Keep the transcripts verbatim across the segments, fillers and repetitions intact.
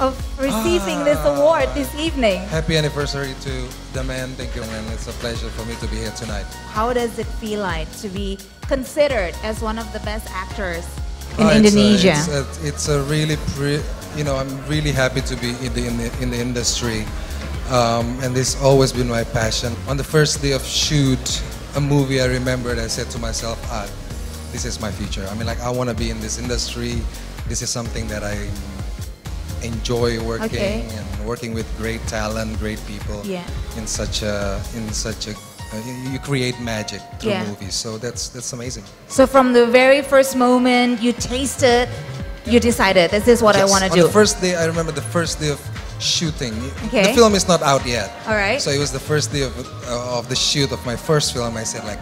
of receiving ah. this award this evening. Happy anniversary to Daman. Thank you, man. It's a pleasure for me to be here tonight. How does it feel like to be considered as one of the best actors in oh, Indonesia? It's a, it's a, it's a really, pre, you know, I'm really happy to be in the, in the, in the industry. Um, and it's always been my passion. On the first day of shoot, a movie I remembered, I said to myself, ah, this is my future. I mean, like, I want to be in this industry. This is something that I enjoy working okay. and working with great talent, great people. Yeah. In such a, in such a, you create magic through yeah. movies. So that's that's amazing. So from the very first moment you tasted, you decided this is what yes. I want to do. On the first day, I remember the first day of shooting. Okay. The film is not out yet. All right. So it was the first day of uh, of the shoot of my first film. I said, like,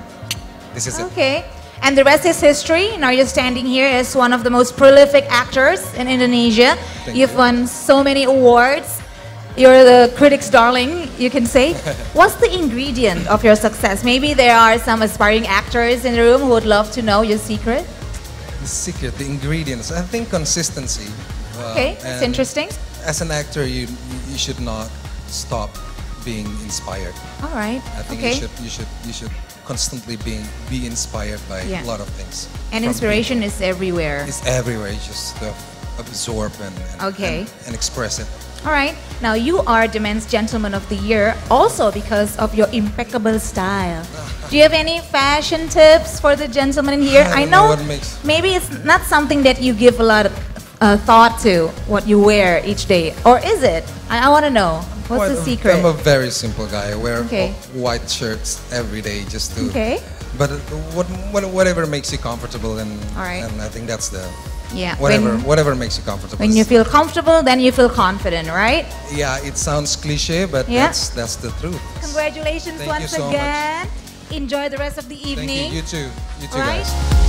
this is it. Okay. And the rest is history. Now you're standing here as one of the most prolific actors in Indonesia. Thank You've you. won so many awards. You're the critic's darling, you can say. What's the ingredient of your success? Maybe there are some aspiring actors in the room who would love to know your secret. The secret, the ingredients. I think consistency. Uh, okay, it's interesting. As an actor, you you should not stop being inspired. All right. I think okay. you should you should you should. constantly being be inspired by yeah. a lot of things. And inspiration people. is everywhere. It's everywhere. You just uh, absorb and, and, okay. and, and express it. All right. Now you are Daman's Gentleman of the Year also because of your impeccable style. Do you have any fashion tips for the gentleman here? I, I know, know what makes... maybe it's not something that you give a lot of uh, thought to, what you wear each day. Or is it? I, I want to know. What's well, the secret? I'm a very simple guy. I wear okay. white shirts every day just to... Okay. But what, what, whatever makes you comfortable and, All right. and I think that's the... Yeah. Whatever, when, whatever makes you comfortable. When you feel comfortable, then you feel confident, right? Yeah, it sounds cliche, but yeah. that's, that's the truth. Congratulations Thank once you so again. Much. Enjoy the rest of the evening. Thank you, you too. You too, right? guys.